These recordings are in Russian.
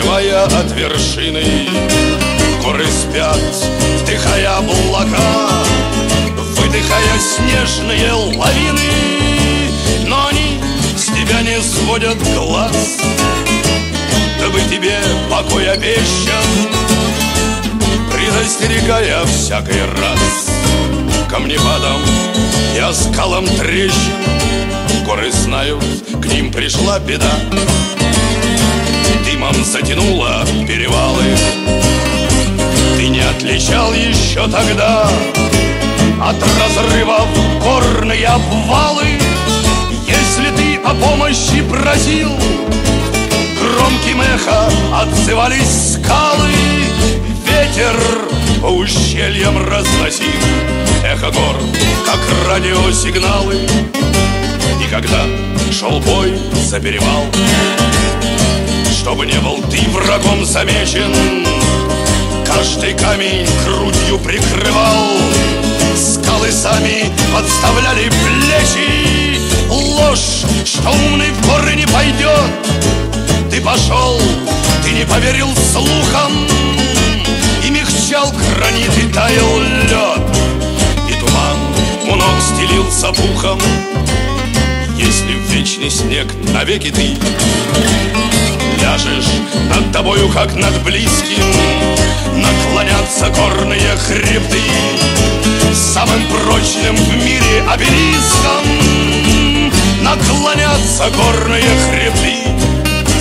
прикрывая от вершины. Горы спят, вдыхая облака, выдыхая снежные лавины. Но они с тебя не сводят глаз, дабы тебе покой обещан, предостерегая всякий раз. Камнепадом я скалам трещин, горы знают, к ним пришла беда. Дымом затянуло перевалы, ты не отличал еще тогда от разрывов горные обвалы. Если ты о помощи просил, громким эхо отзывались скалы. Ветер по ущельям разносил эхо гор, как радиосигналы. И когда шел бой за перевал, чтобы не был ты врагом замечен, каждый камень грудью прикрывал, скалы сами подставляли плечи. Ложь, что умный в горы не пойдет, ты пошел, ты не поверил слухам. И мягчал гранит, и таял лед, и туман у ног стелился пухом. Если в вечный снег навеки ты ляжешь, над тобою, как над близким, наклонятся горные хребты, самым прочным в мире обелиском. Наклонятся горные хребты,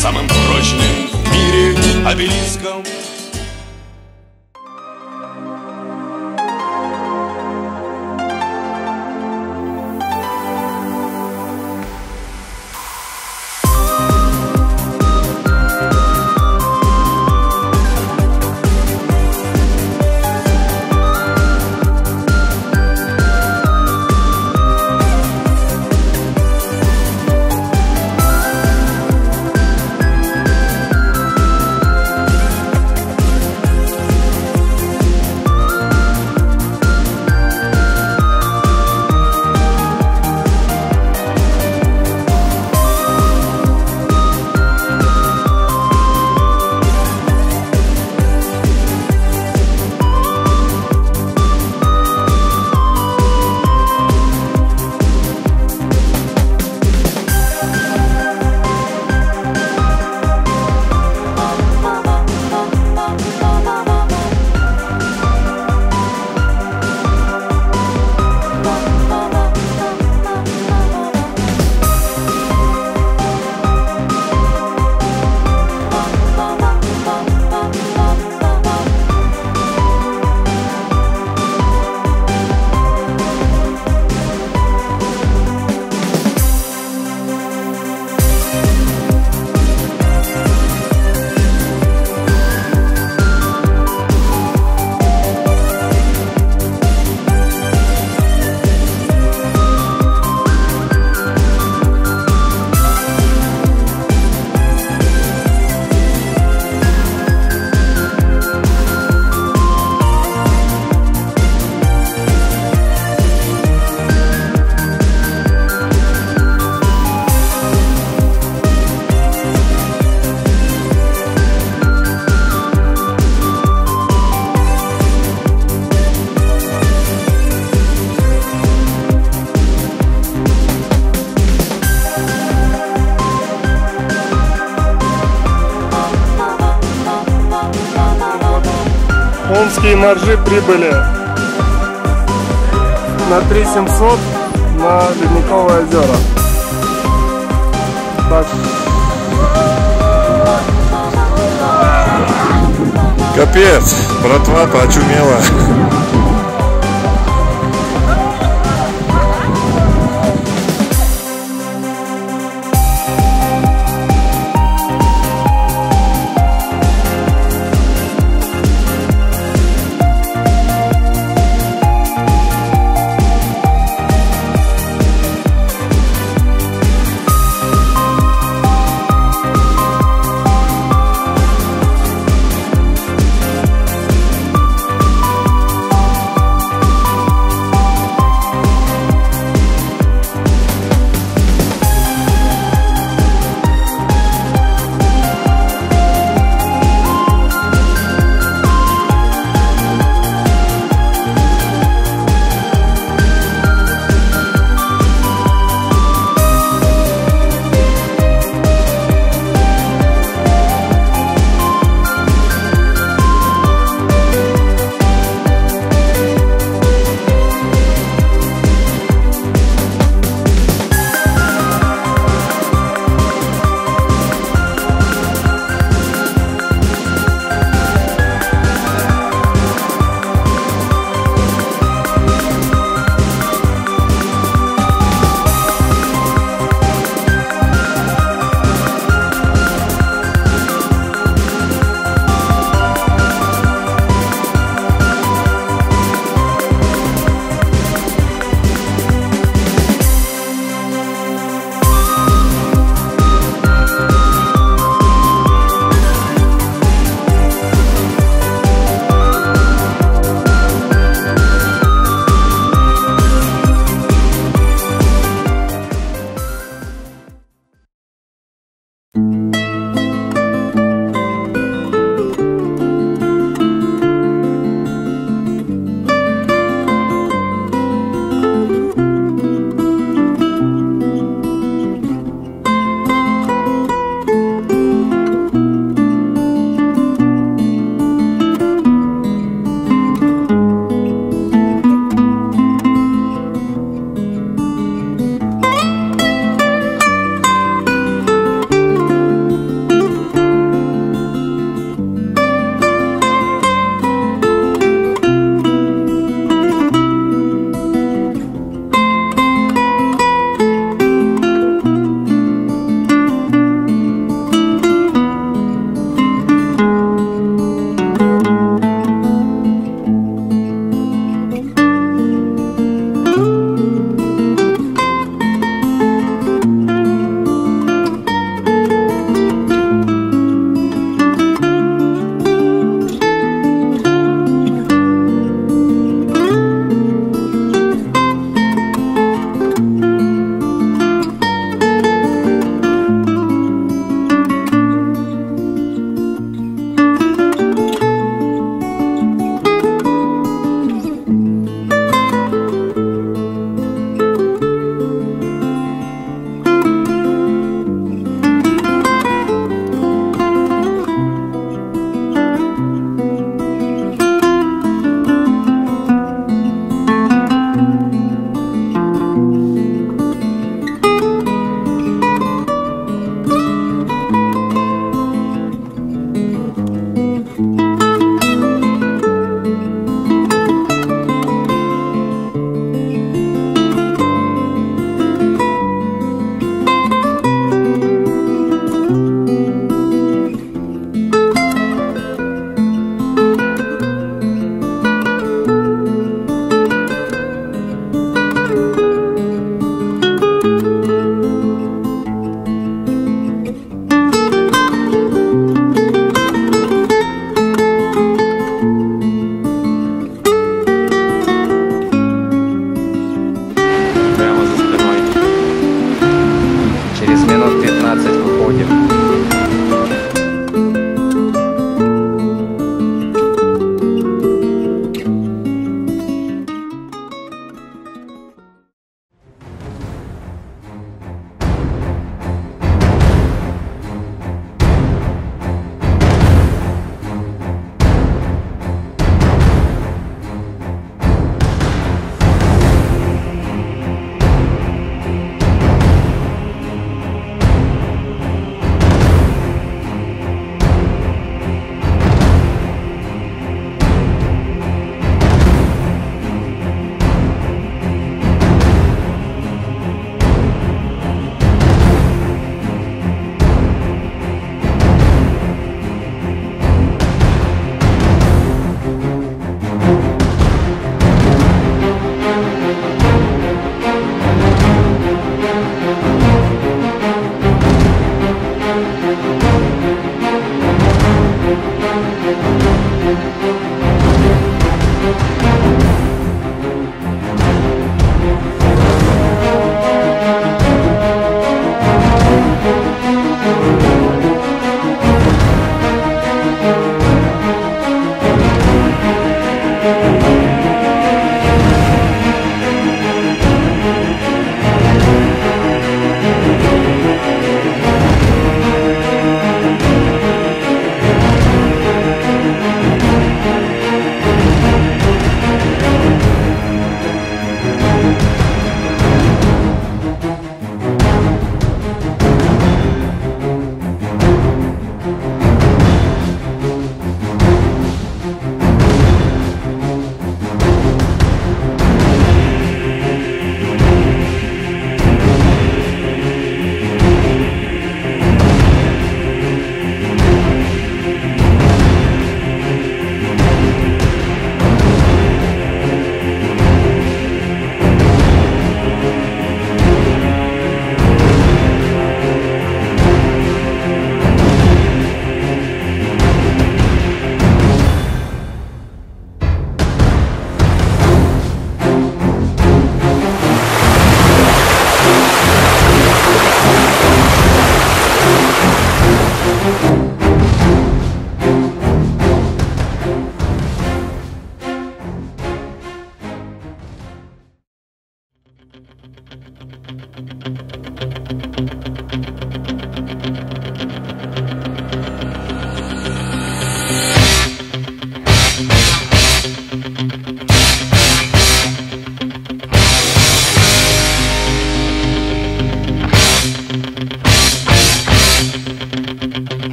самым прочным в мире обелиском. Маржи прибыли на 3700 на Ледниковые озера. Так. Капец, братва поочумела.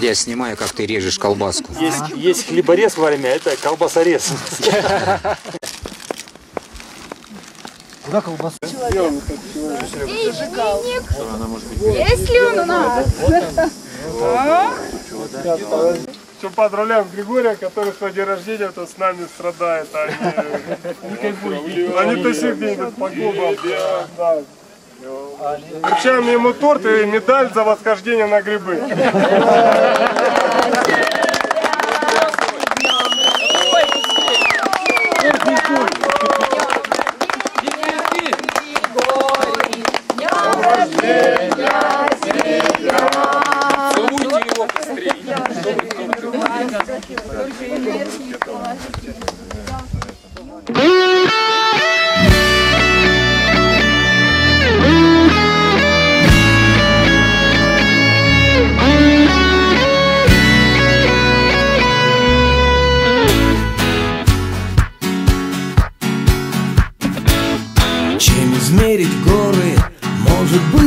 Я снимаю, как ты режешь колбаску. Есть хлеборез вовремя, это колбасорез. Куда колбасу? Если он у нас. Все под рулем Григория, который в свой день рождения то с нами страдает. Они то сих день по губам. Вручаем ему торт и медаль за восхождение на грибы.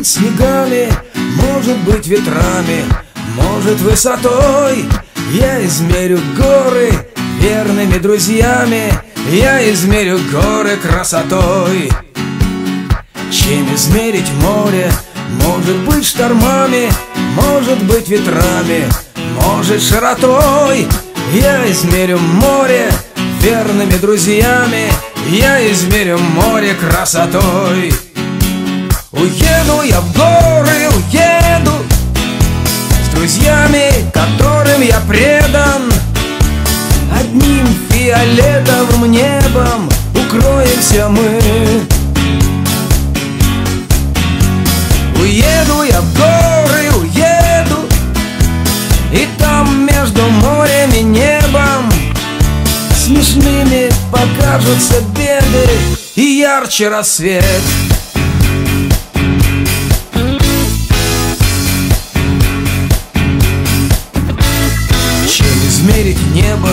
Снегами, может быть ветрами, может высотой. Я измерю горы верными друзьями, я измерю горы красотой. Чем измерить море? Может быть штормами, может быть ветрами, может широтой. Я измерю море верными друзьями, я измерю море красотой. Уеду я в горы, уеду с друзьями, которым я предан. Одним фиолетовым небом укроемся мы. Уеду я в горы, уеду, и там между морем и небом смешными покажутся беды и ярче рассвет. Измерить небо,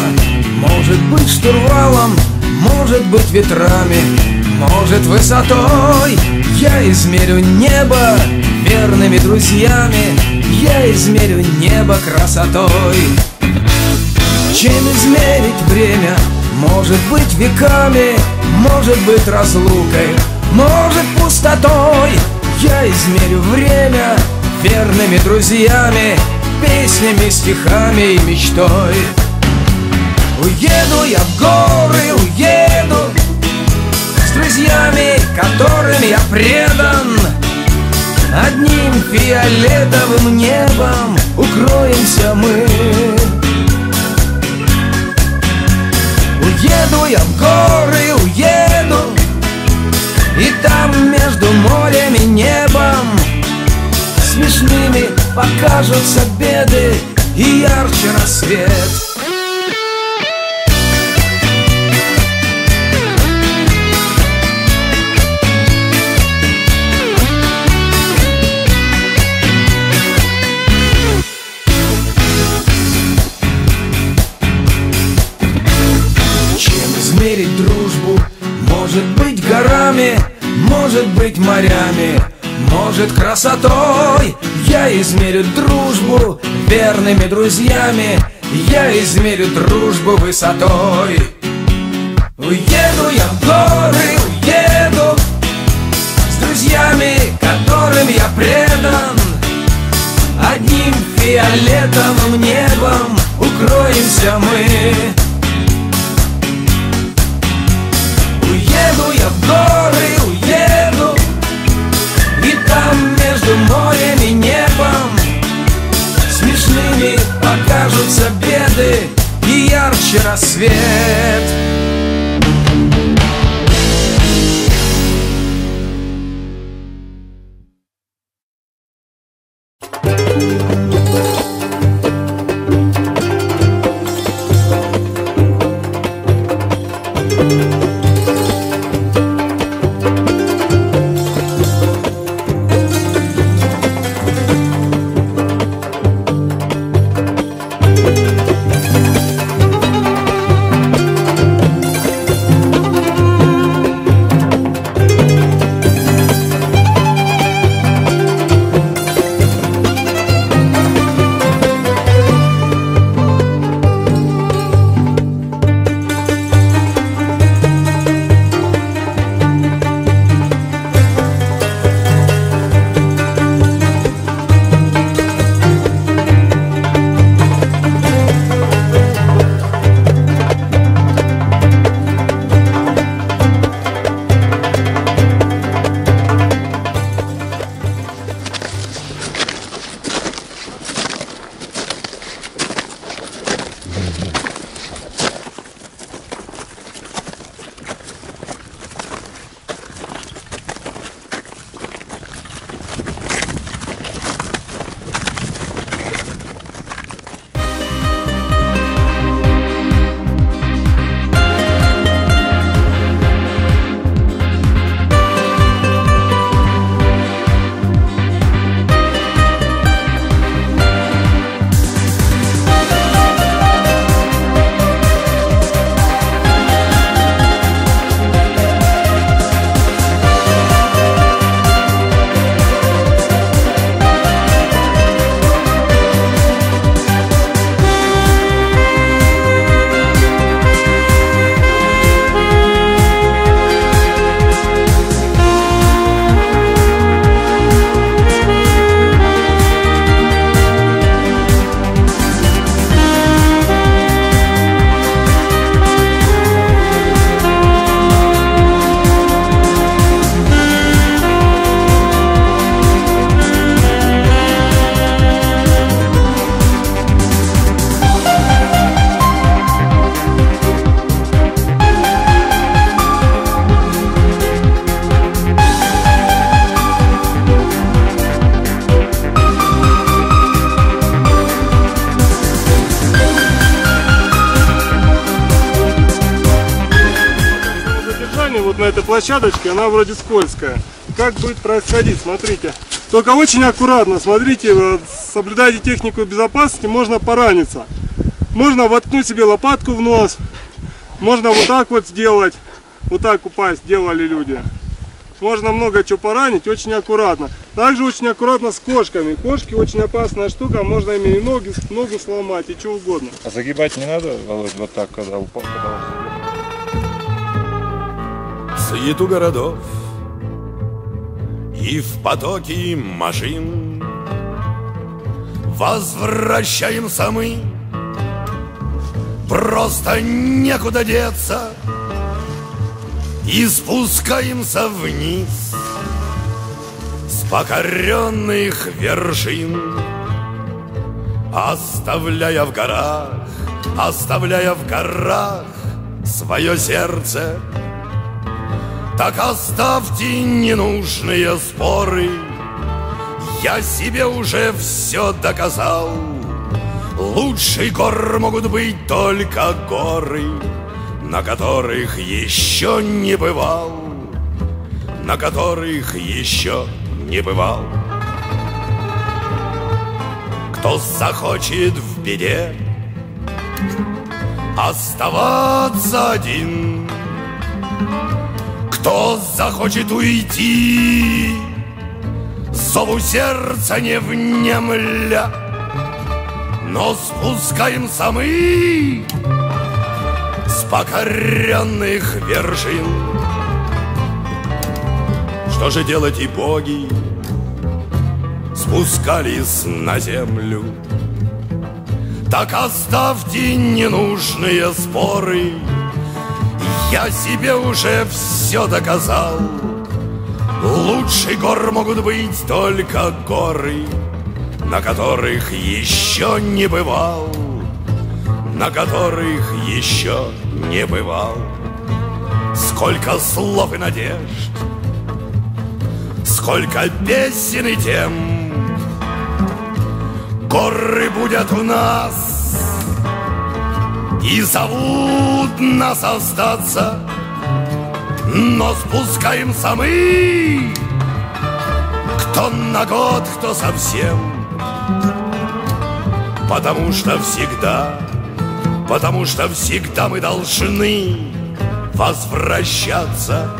может быть штурвалом, может быть ветрами, может высотой. Я измерю небо верными друзьями, я измерю небо красотой. Чем измерить время? Может быть веками, может быть разлукой, может пустотой. Я измерю время верными друзьями, песнями, стихами и мечтой. Уеду я в горы, уеду с друзьями, которым я предан. Одним фиолетовым небом укроемся мы. Уеду я в горы, уеду, и там между морем и небом смешными покажутся беды и ярче рассвет. Чем измерить дружбу? Может быть горами, может быть морями, может красотой. Я измерю дружбу верными друзьями, я измерю дружбу высотой. Уеду я в горы, уеду с друзьями, которым я предан. Одним фиолетовым небом укроемся мы. Уеду я в горы, уеду, и там между морем и небом смешными покажутся беды и ярче рассвет. площадочке, она вроде скользкая. Как будет происходить, смотрите. Только очень аккуратно, смотрите, соблюдайте технику безопасности, можно пораниться. Можно воткнуть себе лопатку в нос, можно вот так вот сделать, вот так упасть, делали люди. Можно много чего поранить, очень аккуратно. Также очень аккуратно с кошками. Кошки очень опасная штука, можно ими и ногу сломать, и что угодно. А загибать не надо, Володь, вот так, когда упал? Суету городов и в потоке машин возвращаемся мы, просто некуда деться, и спускаемся вниз с покоренных вершин, оставляя в горах свое сердце. Так оставьте ненужные споры, я себе уже все доказал. Лучший гор могут быть только горы, на которых еще не бывал, на которых еще не бывал. Кто захочет в беде оставаться один, кто захочет уйти зову сердца не внемля, но спускаемся мы с покоренных вершин. Что же делать, и боги спускались на землю? Так оставьте ненужные споры, я себе уже все доказал. Лучший гор могут быть только горы, на которых еще не бывал, на которых еще не бывал. Сколько слов и надежд, сколько песен и тем, горы будут у нас и зовут нас остаться, но спускаемся мы, кто на год, кто совсем, потому что всегда мы должны возвращаться.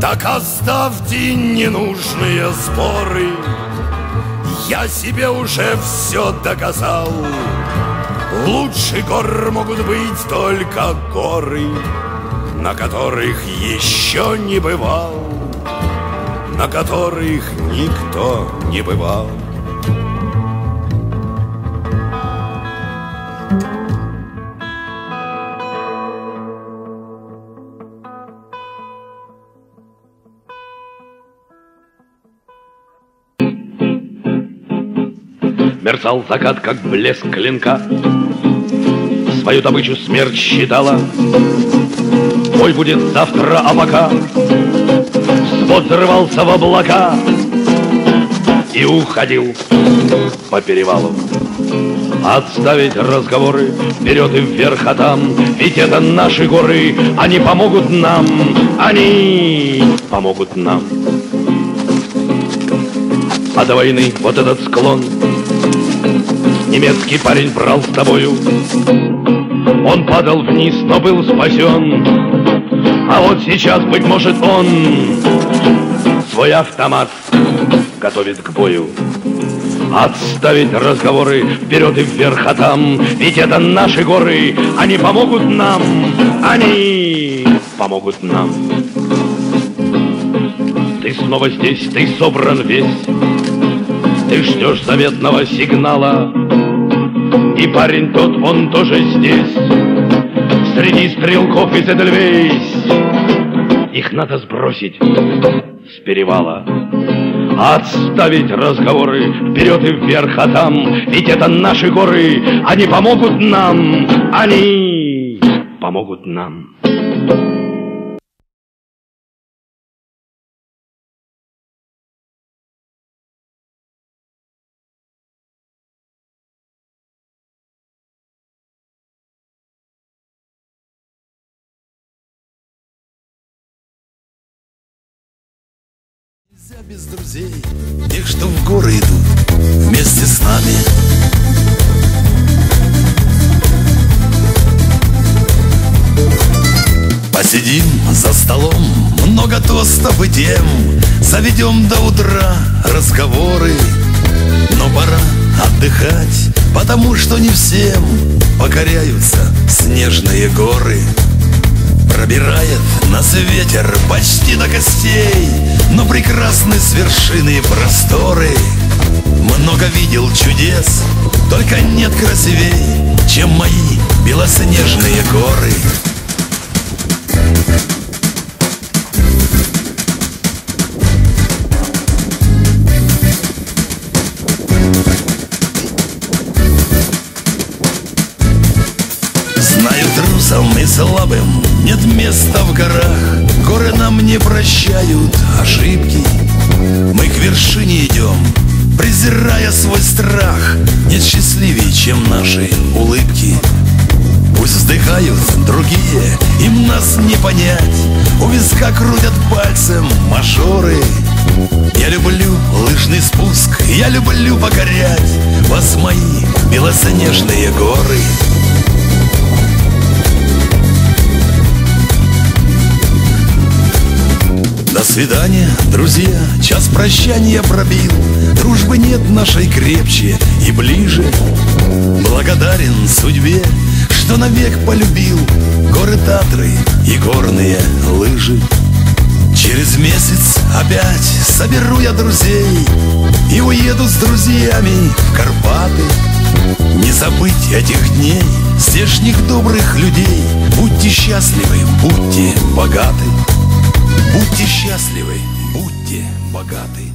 Так оставьте ненужные споры, я себе уже все доказал. Лучше гор могут быть только горы, на которых еще не бывал, на которых никто не бывал. Мерцал закат, как блеск клинка, свою добычу смерть считала. Бой будет завтра, а пока взвод взрывался в облака и уходил по перевалу. Отставить разговоры вперед и вверх, а там, ведь это наши горы, они помогут нам. А до войны вот этот склон немецкий парень брал с тобою. Он падал вниз, но был спасен. А вот сейчас, быть может, он свой автомат готовит к бою. Отставить разговоры вперед и вверх, а там, ведь это наши горы, они помогут нам. Ты снова здесь, ты собран весь, ты ждешь заветного сигнала. И парень тот, он тоже здесь, среди стрелков из Эдельвейс. Их надо сбросить с перевала. Отставить разговоры вперед и вверх, а там, ведь это наши горы, они помогут нам. Нельзя без друзей, тех, что в горы идут вместе с нами. Посидим за столом, много тостов и тем, заведем до утра разговоры. Но пора отдыхать, потому что не всем покоряются снежные горы. Пробирает нас ветер почти до костей, но прекрасны с вершины просторы. Много видел чудес, только нет красивей, чем мои белоснежные горы. Знаю, трусом и слабым нет места в горах, горы нам не прощают ошибки. Мы к вершине идем, презирая свой страх, нет счастливее, чем наши улыбки. Пусть вздыхают другие, им нас не понять, у виска крутят пальцем мажоры. Я люблю лыжный спуск, я люблю покорять вас, мои белоснежные горы. До свидания, друзья, час прощания пробил, дружбы нет нашей крепче и ближе. Благодарен судьбе, что навек полюбил горы Татры и горные лыжи. Через месяц опять соберу я друзей и уеду с друзьями в Карпаты. Не забыть этих дней, здешних добрых людей. Будьте счастливы, будьте богаты. Будьте счастливы, будьте богаты.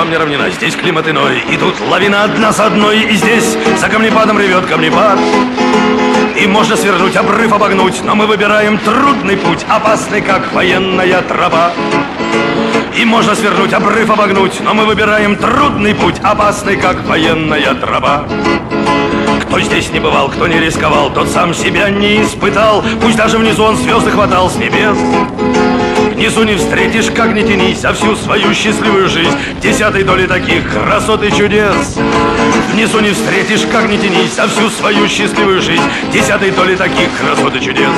вам не равнена. Здесь климат иной, и тут лавина одна за одной. И здесь за камнепадом ревет камнепад. И можно свернуть, обрыв обогнуть, но мы выбираем трудный путь, опасный, как военная тропа. И можно свернуть, обрыв обогнуть, но мы выбираем трудный путь, опасный, как военная тропа. Кто здесь не бывал, кто не рисковал, тот сам себя не испытал. Пусть даже внизу он звезды хватал с небес. Внизу не встретишь, как не тянись, а всю свою счастливую жизнь десятой доли таких красот и чудес. Внизу не встретишь, как не тянись, а всю свою счастливую жизнь десятой доли таких красот и чудес.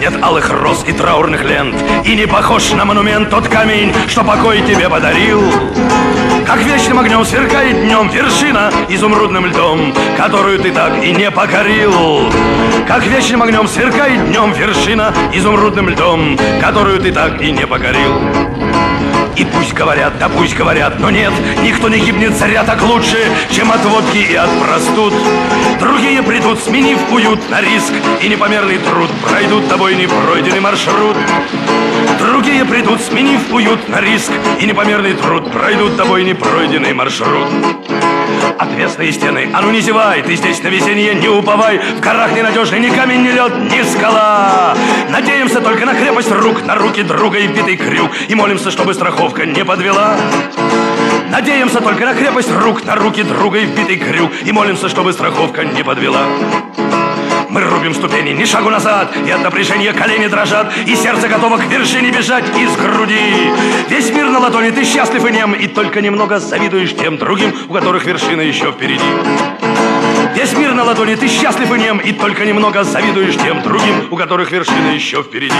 Нет алых роз и траурных лент, и не похож на монумент тот камень, что покой тебе подарил. Как вечным огнем сверкает днем вершина изумрудным льдом, которую ты так и не покорил. Как вечным огнем сверкает днем вершина изумрудным льдом, которую ты так и не покорил. И пусть говорят, да пусть говорят, но нет, никто не гибнет царя так лучше, чем от водки и от простуд. Другие придут, сменив уют на риск и непомерный труд, пройдут тобой непройденный маршрут. Другие придут, сменив уют на риск и непомерный труд, пройдут тобой непройденный маршрут. Отвесные стены, а ну не зевай, ты здесь на везение не уповай. В горах ненадежный ни камень, ни лед, ни скала. Надеемся только на крепость рук, на руки друга и вбитый крюк, и молимся, чтобы страховка не подвела. Надеемся только на крепость рук, на руки друга и вбитый крюк, и молимся, чтобы страховка не подвела. Мы рубим ступени, ни шагу назад, и от напряжения колени дрожат, и сердце готово к вершине бежать из груди. Весь мир на ладони, ты счастлив и нем, и только немного завидуешь тем другим, у которых вершина еще впереди. Весь мир на ладони, ты счастлив и нем, и только немного завидуешь тем другим, у которых вершина еще впереди.